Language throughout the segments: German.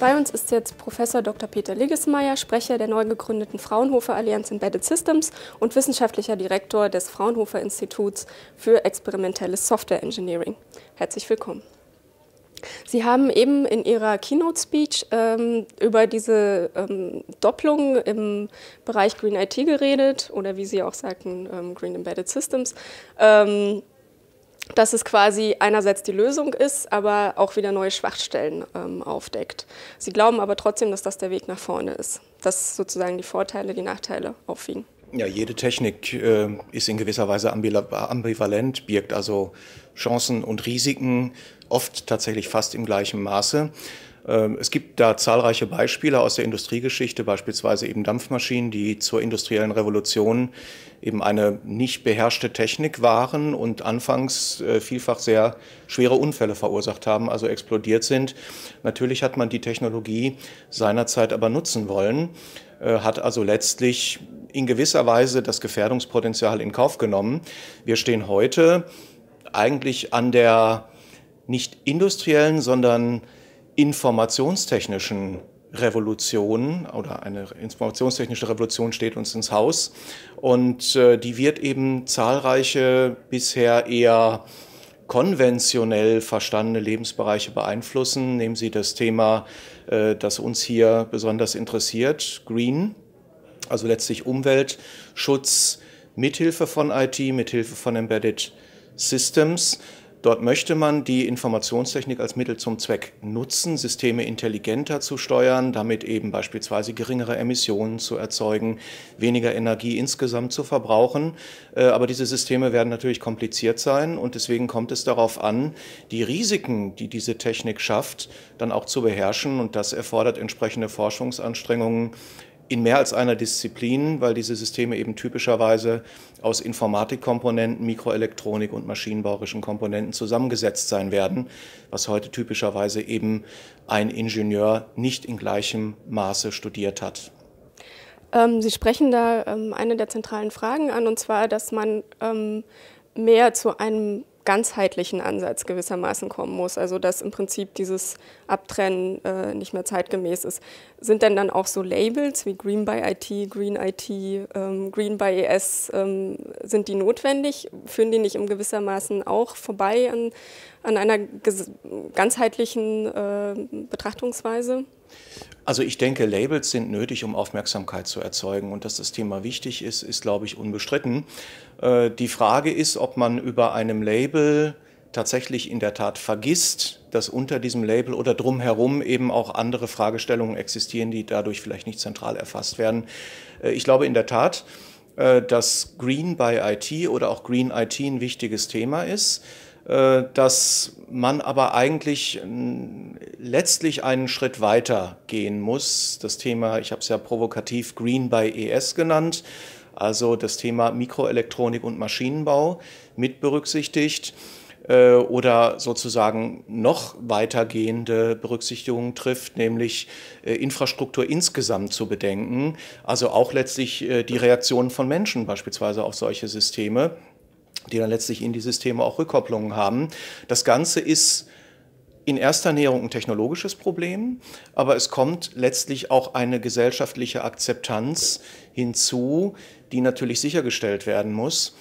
Bei uns ist jetzt Professor Dr. Peter Liggesmeyer, Sprecher der neu gegründeten Fraunhofer-Allianz Embedded Systems und wissenschaftlicher Direktor des Fraunhofer-Instituts für experimentelles Software-Engineering. Herzlich willkommen. Sie haben eben in Ihrer Keynote-Speech über diese Doppelung im Bereich Green IT geredet oder wie Sie auch sagten, Green Embedded Systems. Dass es quasi einerseits die Lösung ist, aber auch wieder neue Schwachstellen aufdeckt. Sie glauben aber trotzdem, dass das der Weg nach vorne ist, dass sozusagen die Vorteile die Nachteile aufwiegen. Ja, jede Technik ist in gewisser Weise ambivalent, birgt also Chancen und Risiken, oft tatsächlich fast im gleichen Maße. Es gibt da zahlreiche Beispiele aus der Industriegeschichte, beispielsweise eben Dampfmaschinen, die zur industriellen Revolution eben eine nicht beherrschte Technik waren und anfangs vielfach sehr schwere Unfälle verursacht haben, also explodiert sind. Natürlich hat man die Technologie seinerzeit aber nutzen wollen, hat also letztlich in gewisser Weise das Gefährdungspotenzial in Kauf genommen. Wir stehen heute eigentlich an der nicht industriellen, sondern informationstechnischen Revolution oder eine informationstechnische Revolution steht uns ins Haus und die wird eben zahlreiche bisher eher konventionell verstandene Lebensbereiche beeinflussen. Nehmen Sie das Thema, das uns hier besonders interessiert, Green, also letztlich Umweltschutz mithilfe von IT, mithilfe von Embedded Systems. Dort möchte man die Informationstechnik als Mittel zum Zweck nutzen, Systeme intelligenter zu steuern, damit eben beispielsweise geringere Emissionen zu erzeugen, weniger Energie insgesamt zu verbrauchen. Aber diese Systeme werden natürlich kompliziert sein und deswegen kommt es darauf an, die Risiken, die diese Technik schafft, dann auch zu beherrschen. Und das erfordert entsprechende Forschungsanstrengungen in mehr als einer Disziplin, weil diese Systeme eben typischerweise aus Informatikkomponenten, Mikroelektronik und maschinenbauerischen Komponenten zusammengesetzt sein werden, was heute typischerweise eben ein Ingenieur nicht in gleichem Maße studiert hat. Sie sprechen da eine der zentralen Fragen an, und zwar, dass man mehr zu einem ganzheitlichen Ansatz gewissermaßen kommen muss, also dass im Prinzip dieses Abtrennen nicht mehr zeitgemäß ist. Sind denn dann auch so Labels wie Green by IT, Green IT, Green by ES, sind die notwendig? Führen die nicht im gewissermaßen auch vorbei an einer ganzheitlichen Betrachtungsweise? Also ich denke, Labels sind nötig, um Aufmerksamkeit zu erzeugen. Und dass das Thema wichtig ist, ist, glaube ich, unbestritten. Die Frage ist, ob man über einem Label tatsächlich in der Tat vergisst, dass unter diesem Label oder drumherum eben auch andere Fragestellungen existieren, die dadurch vielleicht nicht zentral erfasst werden. Ich glaube in der Tat, dass Green by IT oder auch Green IT ein wichtiges Thema ist, dass man aber eigentlich letztlich einen Schritt weiter gehen muss. Das Thema, ich habe es ja provokativ Green by ES genannt, also das Thema Mikroelektronik und Maschinenbau mit berücksichtigt oder sozusagen noch weitergehende Berücksichtigungen trifft, nämlich Infrastruktur insgesamt zu bedenken, also auch letztlich die Reaktion von Menschen beispielsweise auf solche Systeme, die dann letztlich in die Systeme auch Rückkopplungen haben. Das Ganze ist in erster Näherung ein technologisches Problem, aber es kommt letztlich auch eine gesellschaftliche Akzeptanz hinzu, die natürlich sichergestellt werden muss.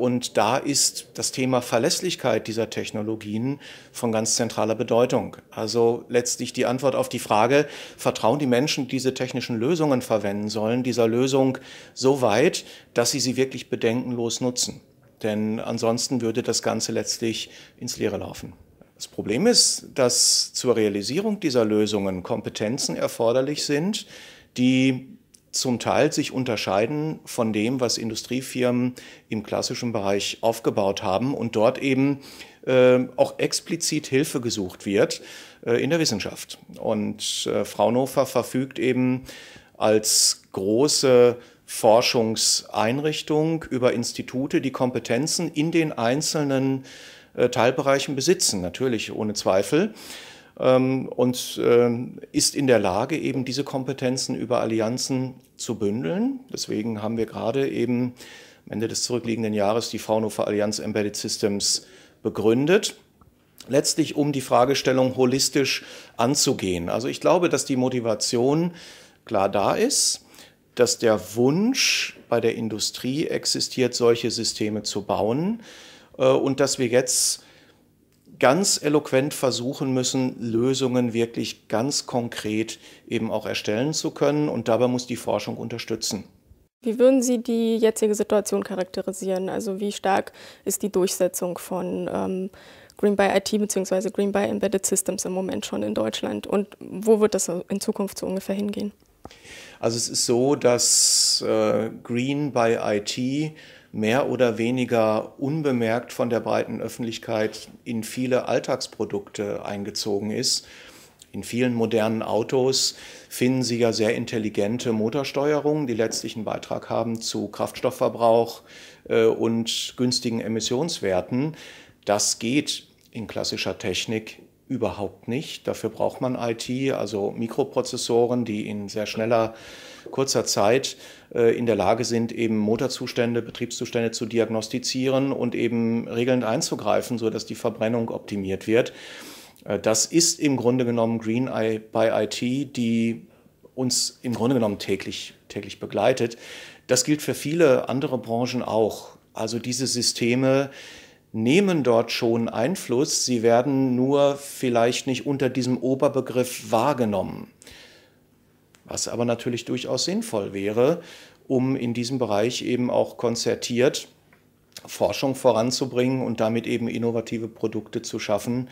Und da ist das Thema Verlässlichkeit dieser Technologien von ganz zentraler Bedeutung. Also letztlich die Antwort auf die Frage, vertrauen die Menschen, die diese technischen Lösungen verwenden sollen, dieser Lösung so weit, dass sie sie wirklich bedenkenlos nutzen. Denn ansonsten würde das Ganze letztlich ins Leere laufen. Das Problem ist, dass zur Realisierung dieser Lösungen Kompetenzen erforderlich sind, die zum Teil sich unterscheiden von dem, was Industriefirmen im klassischen Bereich aufgebaut haben und dort eben auch explizit Hilfe gesucht wird in der Wissenschaft. Und Fraunhofer verfügt eben als große Forschungseinrichtung über Institute, die Kompetenzen in den einzelnen Teilbereichen besitzen, natürlich ohne Zweifel, und ist in der Lage, eben diese Kompetenzen über Allianzen zu bündeln. Deswegen haben wir gerade eben am Ende des zurückliegenden Jahres die Fraunhofer-Allianz Embedded Systems begründet. letztlich um die Fragestellung holistisch anzugehen. Also ich glaube, dass die Motivation klar da ist, dass der Wunsch bei der Industrie existiert, solche Systeme zu bauen, und dass wir jetzt ganz eloquent versuchen müssen, Lösungen wirklich ganz konkret eben auch erstellen zu können, und dabei muss die Forschung unterstützen. Wie würden Sie die jetzige Situation charakterisieren? Also wie stark ist die Durchsetzung von Green by IT bzw. Green by Embedded Systems im Moment schon in Deutschland, und wo wird das in Zukunft so ungefähr hingehen? Also es ist so, dass Green by IT mehr oder weniger unbemerkt von der breiten Öffentlichkeit in viele Alltagsprodukte eingezogen ist. In vielen modernen Autos finden Sie ja sehr intelligente Motorsteuerungen, die letztlich einen Beitrag haben zu Kraftstoffverbrauch und günstigen Emissionswerten. Das geht in klassischer Technik überhaupt nicht. Dafür braucht man IT, also Mikroprozessoren, die in sehr schneller, kurzer Zeit in der Lage sind, eben Motorzustände, Betriebszustände zu diagnostizieren und eben regelnd einzugreifen, sodass die Verbrennung optimiert wird. Das ist im Grunde genommen Green by IT, die uns im Grunde genommen täglich begleitet. Das gilt für viele andere Branchen auch. Also diese Systeme nehmen dort schon Einfluss, sie werden nur vielleicht nicht unter diesem Oberbegriff wahrgenommen. Was aber natürlich durchaus sinnvoll wäre, um in diesem Bereich eben auch konzertiert Forschung voranzubringen und damit eben innovative Produkte zu schaffen,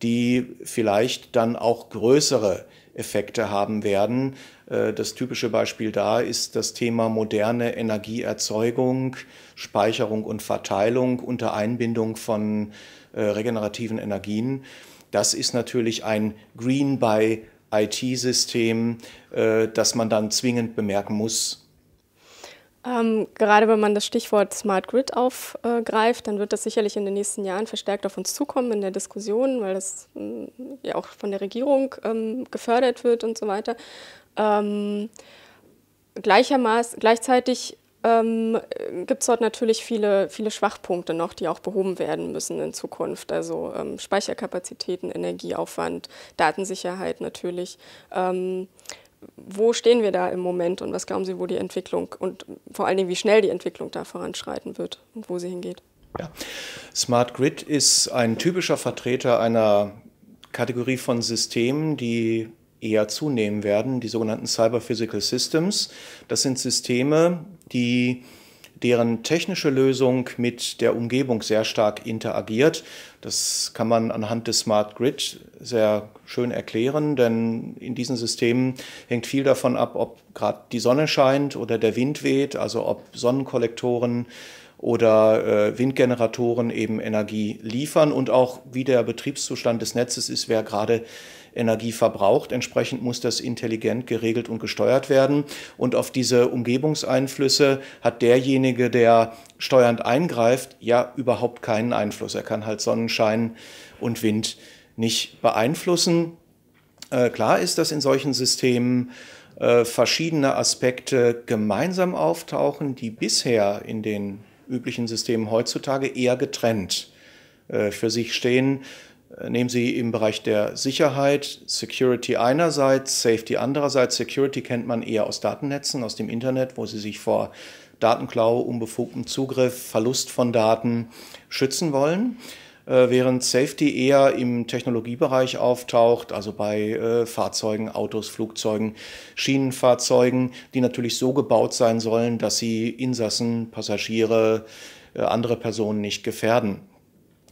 die vielleicht dann auch größere Effekte haben werden. Das typische Beispiel da ist das Thema moderne Energieerzeugung, Speicherung und Verteilung unter Einbindung von regenerativen Energien. Das ist natürlich ein Green by IT-System, das man dann zwingend bemerken muss. Gerade wenn man das Stichwort Smart Grid aufgreift, dann wird das sicherlich in den nächsten Jahren verstärkt auf uns zukommen in der Diskussion, weil das ja auch von der Regierung gefördert wird und so weiter. Gleichzeitig gibt es dort natürlich viele Schwachpunkte noch, die auch behoben werden müssen in Zukunft. Also Speicherkapazitäten, Energieaufwand, Datensicherheit natürlich. Wo stehen wir da im Moment und was glauben Sie, wo die Entwicklung und vor allen Dingen, wie schnell die Entwicklung da voranschreiten wird und wo sie hingeht? Ja. Smart Grid ist ein typischer Vertreter einer Kategorie von Systemen, die eher zunehmen werden, die sogenannten Cyberphysical Systems. Das sind Systeme, deren technische Lösung mit der Umgebung sehr stark interagiert. Das kann man anhand des Smart Grid sehr schön erklären, denn in diesen Systemen hängt viel davon ab, ob gerade die Sonne scheint oder der Wind weht, also ob Sonnenkollektoren oder Windgeneratoren eben Energie liefern und auch wie der Betriebszustand des Netzes ist, wer gerade Energie verbraucht. Entsprechend muss das intelligent geregelt und gesteuert werden. Und auf diese Umgebungseinflüsse hat derjenige, der steuernd eingreift, ja überhaupt keinen Einfluss. Er kann halt Sonnenschein und Wind nicht beeinflussen. Klar ist, dass in solchen Systemen verschiedene Aspekte gemeinsam auftauchen, die bisher in den üblichen Systemen heutzutage eher getrennt für sich stehen. Nehmen Sie im Bereich der Sicherheit, Security einerseits, Safety andererseits. Security kennt man eher aus Datennetzen, aus dem Internet, wo Sie sich vor Datenklau, unbefugtem Zugriff, Verlust von Daten schützen wollen, während Safety eher im Technologiebereich auftaucht, also bei Fahrzeugen, Autos, Flugzeugen, Schienenfahrzeugen, die natürlich so gebaut sein sollen, dass sie Insassen, Passagiere, andere Personen nicht gefährden.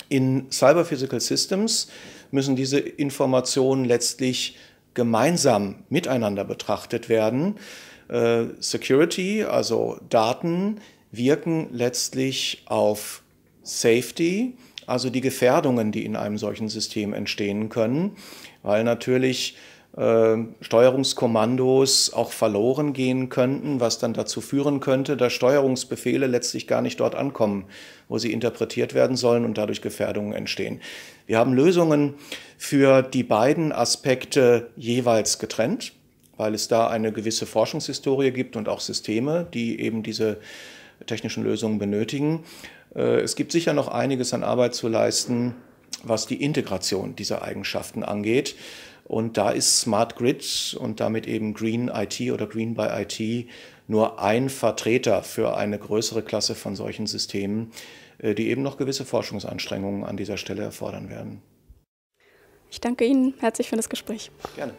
In Cyberphysical Systems müssen diese Informationen letztlich gemeinsam miteinander betrachtet werden. Security, also Daten, wirken letztlich auf Safety, also die Gefährdungen, die in einem solchen System entstehen können, weil natürlich Steuerungskommandos auch verloren gehen könnten, was dann dazu führen könnte, dass Steuerungsbefehle letztlich gar nicht dort ankommen, wo sie interpretiert werden sollen und dadurch Gefährdungen entstehen. Wir haben Lösungen für die beiden Aspekte jeweils getrennt, weil es da eine gewisse Forschungshistorie gibt und auch Systeme, die eben diese technischen Lösungen benötigen. Es gibt sicher noch einiges an Arbeit zu leisten, was die Integration dieser Eigenschaften angeht. Und da ist Smart Grid und damit eben Green IT oder Green by IT nur ein Vertreter für eine größere Klasse von solchen Systemen, die eben noch gewisse Forschungsanstrengungen an dieser Stelle erfordern werden. Ich danke Ihnen herzlich für das Gespräch. Gerne.